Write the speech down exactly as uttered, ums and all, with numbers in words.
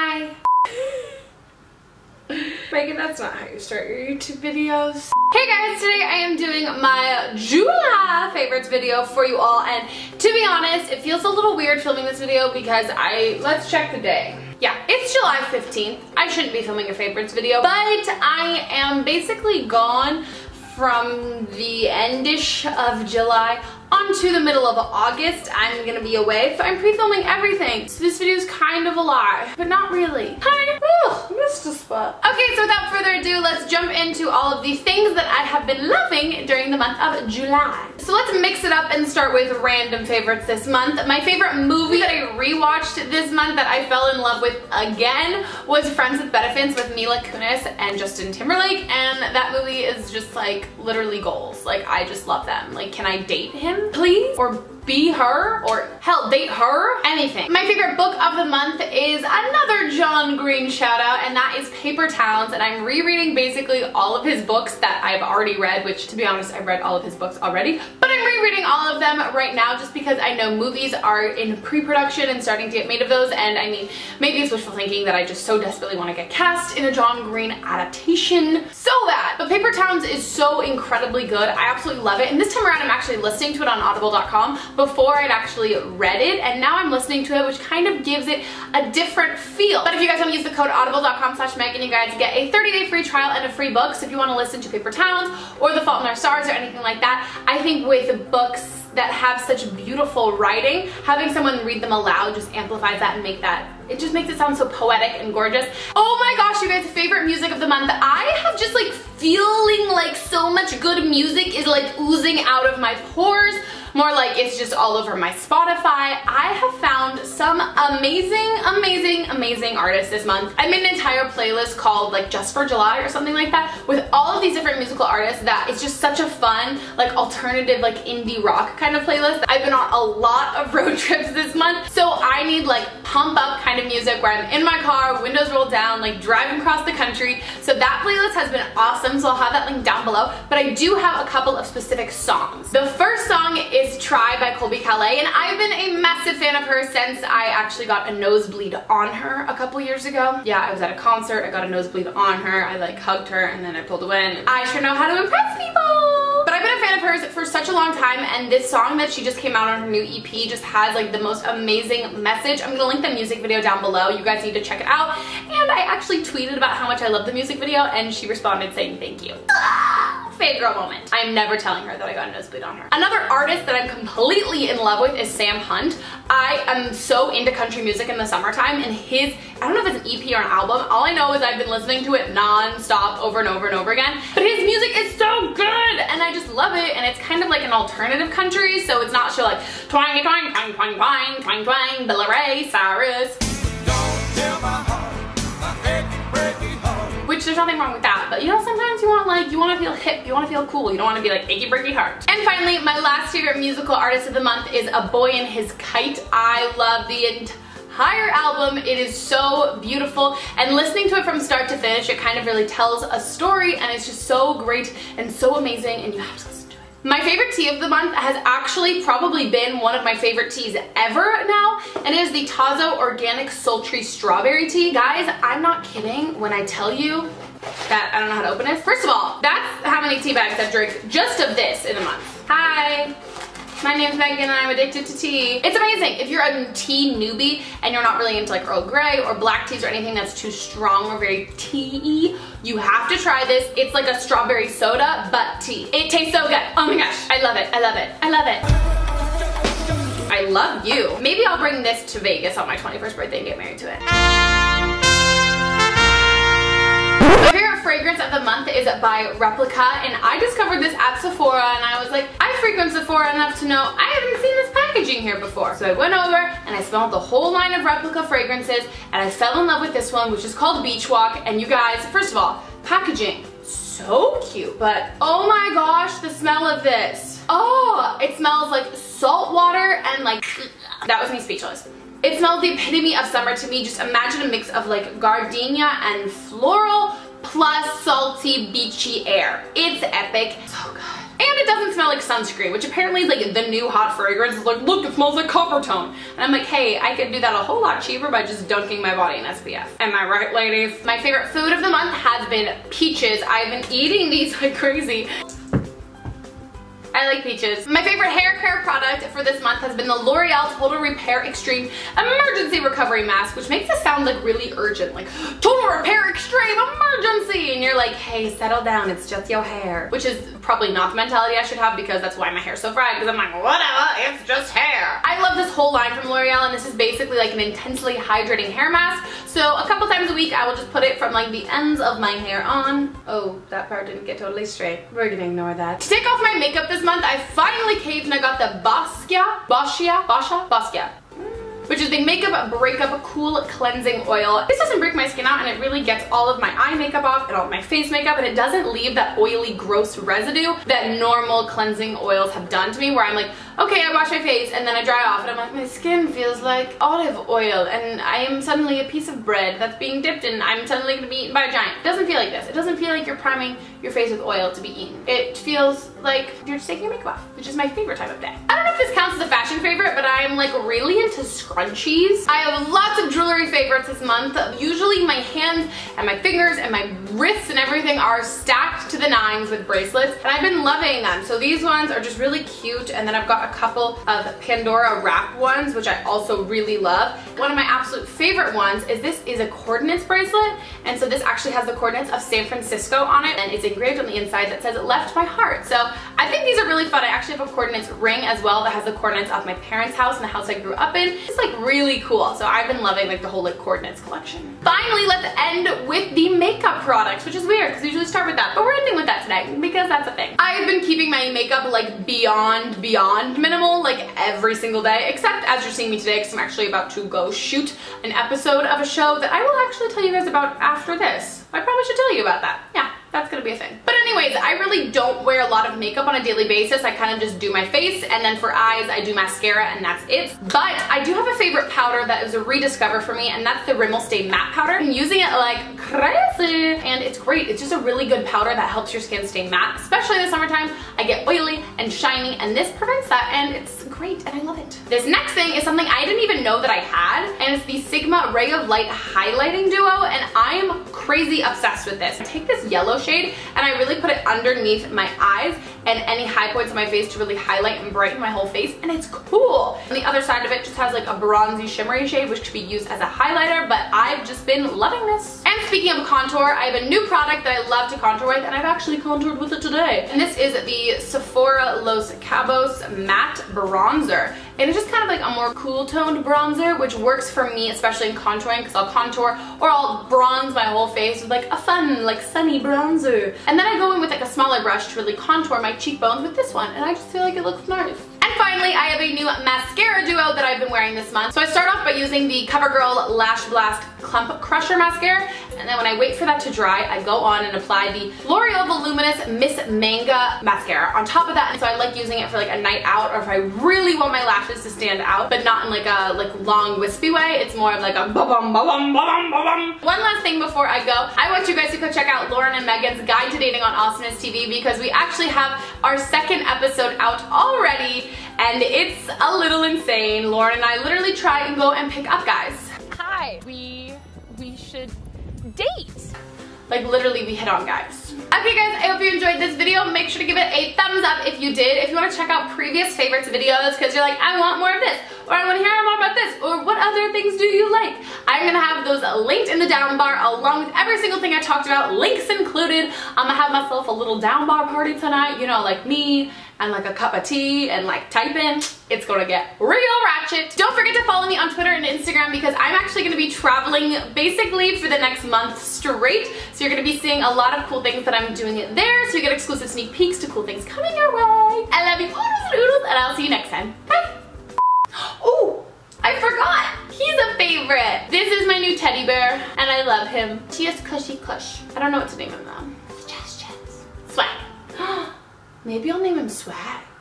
Hi! Megan, that's not how you start your YouTube videos. Hey guys, today I am doing my July favorites video for you all, and to be honest, it feels a little weird filming this video because I, let's check the day. Yeah, it's July fifteenth. I shouldn't be filming a favorites video, but I am basically gone from the end-ish of July onto the middle of August. I'm gonna be away, so I'm pre-filming everything. So this video is kind of a lot, but not really. Hi! Oh, missed a spot. Okay, so without further ado, let's jump into all of the things that I have been loving during the month of July. So let's mix it up and start with random favorites this month. My favorite movie that I rewatched this month that I fell in love with again was Friends with Benefits with Mila Kunis and Justin Timberlake, and that movie is just like literally goals. Like, I just love them. Like, can I date him? Please, or be her, or hell, date her, anything. My favorite book of the month is another John Green shout out, and that is Paper Towns, and I'm rereading basically all of his books that I've already read, which to be honest, I've read all of his books already, but I'm rereading all of them right now just because I know movies are in pre-production and starting to get made of those, and I mean, maybe it's wishful thinking that I just so desperately want to get cast in a John Green adaptation so bad, but Paper Towns is so incredibly good. I absolutely love it, and this time around I'm actually listening to it on audible dot com. Before I'd actually read it, and now I'm listening to it, which kind of gives it a different feel. But if you guys want to use the code audible dot com slash Megan, you guys get a thirty day free trial and a free book. So if you want to listen to Paper Towns or The Fault in Our Stars or anything like that, I think with books that have such beautiful writing, having someone read them aloud just amplifies that and make that, it just makes it sound so poetic and gorgeous. Oh my gosh, you guys, favorite music of the month. I have just like feeling like so much good music is like oozing out of my pores. More like it's just all over my Spotify. I have found some amazing, amazing, amazing artists this month. I made an entire playlist called like Just for July or something like that with all of these different musical artists that it's just such a fun, like alternative, like indie rock kind of playlist. I've been on a lot of road trips this month, so I need like pump up kind of music where I'm in my car, windows rolled down, like driving across the country. So that playlist has been awesome, so I'll have that link down below, but I do have a couple of specific songs. The first song is is Try by Colby Calais, and I've been a massive fan of her since I actually got a nosebleed on her a couple years ago. Yeah, I was at a concert, I got a nosebleed on her, I like hugged her, and then I pulled away, and I sure know how to impress people! But I've been a fan of hers for such a long time, and this song that she just came out on her new E P just has like the most amazing message. I'm gonna link the music video down below, you guys need to check it out, and I actually tweeted about how much I love the music video, and she responded saying thank you. Fangirl moment. I'm never telling her that I got a nosebleed on her. Another artist that I'm completely in love with is Sam Hunt. I am so into country music in the summertime, and his, I don't know if it's an E P or an album, all I know is I've been listening to it non-stop over and over and over again, but his music is so good and I just love it, and it's kind of like an alternative country, so it's not so like twang twang twang twang twang twang twang Billy Ray Cyrus. Don't tell my heart, my achy, breaky heart. Which there's nothing wrong with that, but you know, sometimes you want like, you want to feel hip, you want to feel cool, you don't want to be like achy breaky heart. And finally, my last favorite musical artist of the month is A Boy and His Kite. I love the entire album, it is so beautiful, and listening to it from start to finish, it kind of really tells a story, and it's just so great and so amazing, and you have to listen. My favorite tea of the month has actually probably been one of my favorite teas ever now, and it is the Tazo Organic Sultry Strawberry Tea. Guys, I'm not kidding when I tell you that I don't know how to open this. First of all, that's how many tea bags I've drank just of this in a month. Hi. My name's Megan and I'm addicted to tea. It's amazing. If you're a tea newbie and you're not really into like Earl Grey or black teas or anything that's too strong or very tea-y, you have to try this. It's like a strawberry soda, but tea. It tastes so good. Oh my gosh. I love it. I love it. I love it. I love you. Maybe I'll bring this to Vegas on my twenty-first birthday and get married to it. My favorite fragrance of the month is by Replica, and I discovered this at Sephora, and I was like, I frequent Sephora enough to know I haven't seen this packaging here before. So I went over and I smelled the whole line of Replica fragrances, and I fell in love with this one, which is called Beach Walk. And you guys, first of all, packaging, so cute, but oh my gosh, the smell of this. Oh, it smells like salt water and like, that was me speechless. It smells the epitome of summer to me. Just imagine a mix of like gardenia and floral, plus salty, beachy air. It's epic. So good. And it doesn't smell like sunscreen, which apparently is like the new hot fragrance. It's like, look, it smells like Covertone. And I'm like, hey, I could do that a whole lot cheaper by just dunking my body in S P F. Am I right, ladies? My favorite food of the month has been peaches. I've been eating these like crazy. I like peaches. My favorite hair care product for this month has been the L'Oreal Total Repair Extreme Emergency Recovery Mask, which makes it sound like really urgent, like Total Repair Extreme Emergency, and you're like, hey, settle down, it's just your hair, which is probably not the mentality I should have, because that's why my hair's so fried, because I'm like, whatever, it's just hair. I love this whole line from L'Oreal, and this is basically like an intensely hydrating hair mask, so a couple times a week I will just put it from like the ends of my hair on. Oh, that part didn't get totally straight. We're gonna ignore that. To take off my makeup this This month, I finally caved and I got the Boscia, Boscia, Boscia, Boscia, which is the Makeup Breakup Cool Cleansing Oil. This doesn't break my skin out, and it really gets all of my eye makeup off and all of my face makeup, and it doesn't leave that oily, gross residue that normal cleansing oils have done to me, where I'm like, okay, I wash my face and then I dry off and I'm like, my skin feels like olive oil and I am suddenly a piece of bread that's being dipped in, I'm suddenly gonna be eaten by a giant. It doesn't feel like this. It doesn't feel like you're priming your face with oil to be eaten. It feels like you're just taking your makeup off, which is my favorite time of day. I don't know if this counts as a fashion favorite, but I'm like really into scrunchies. I have lots of jewelry favorites this month. Usually my hands and my fingers and my wrists and everything are stacked to the nines with bracelets, and I've been loving them. So these ones are just really cute, and then I've got a couple of Pandora wrap ones, which I also really love. One of my absolute favorite ones is this is a coordinates bracelet, and so this actually has the coordinates of San Francisco on it, and it's engraved on the inside that says it left my heart. So I think these are really fun. I actually have a coordinates ring as well that has the coordinates of my parents' house and the house I grew up in. It's like really cool. So I've been loving like the whole like coordinates collection. Finally, let's end with the makeup products, which is weird because we usually start with that, but we're ending with that today because that's a thing. I've been keeping my makeup like beyond, beyond minimal like every single day, except as you're seeing me today, because I'm actually about to go shoot an episode of a show that I will actually tell you guys about after this. I probably should tell you about that. Yeah. That's gonna be a thing. But anyways, I really don't wear a lot of makeup on a daily basis. I kind of just do my face, and then for eyes, I do mascara, and that's it. But I do have a favorite powder that is a rediscover for me, and that's the Rimmel Stay Matte Powder. I'm using it like crazy, and it's great. It's just a really good powder that helps your skin stay matte, especially in the summertime. I get oily and shiny, and this prevents that, and it's great, and I love it. This next thing is something I didn't even know that I had, and it's the Sigma Ray of Light Highlighting Duo, and I'm crazy obsessed with this. I take this yellow shade and I really put it underneath my eyes and any high points of my face to really highlight and brighten my whole face, and it's cool. And the other side of it just has like a bronzy shimmery shade which could be used as a highlighter, but I've just been loving this. And speaking of contour, I have a new product that I love to contour with, and I've actually contoured with it today. And this is the Sephora Los Cabos Matte Bronzer. And it's just kind of like a more cool toned bronzer, which works for me, especially in contouring, because I'll contour or I'll bronze my whole face with like a fun, like sunny bronzer. And then I go in with like a smaller brush to really contour my cheekbones with this one, and I just feel like it looks nice. And finally, I have a new mascara duo that I've been wearing this month. So I start off by using the CoverGirl Lash Blast Clump Crusher Mascara, and then when I wait for that to dry, I go on and apply the L'Oreal Voluminous Miss Manga Mascara on top of that. And so I like using it for like a night out, or if I really want my lashes to stand out, but not in like a like long wispy way. It's more of like a ba-bum, ba-bum, ba-bum, ba-bum. One last thing before I go, I want you guys to go check out Lauren and Megan's Guide to Dating on Awesomeness T V, because we actually have our second episode out already, and it's a little insane. Lauren and I literally try and go and pick up guys. Hi, we we should date. Like literally we hit on guys. Okay guys, I hope you enjoyed this video. Make sure to give it a thumbs up if you did. If you want to check out previous favorites videos because you're like, I want more of this, or I want to hear more about this, or what other things do you like? I'm gonna have those linked in the down bar along with every single thing I talked about, links included. I'm gonna have myself a little down bar party tonight, you know, like me and like a cup of tea and like type in. It's gonna get real ratchet. Don't forget to follow me on Twitter and Instagram, because I'm actually gonna be traveling basically for the next month straight. So you're gonna be seeing a lot of cool things that I'm doing there. So you get exclusive sneak peeks to cool things coming your way. I love you oodles and oodles, and I'll see you next time. Bye. Oh, I forgot. He's a favorite. This is my new teddy bear, and I love him. She is Cushy Cush. I don't know what to name him though. Jazz Jazz. Swag. Maybe I'll name him Swag.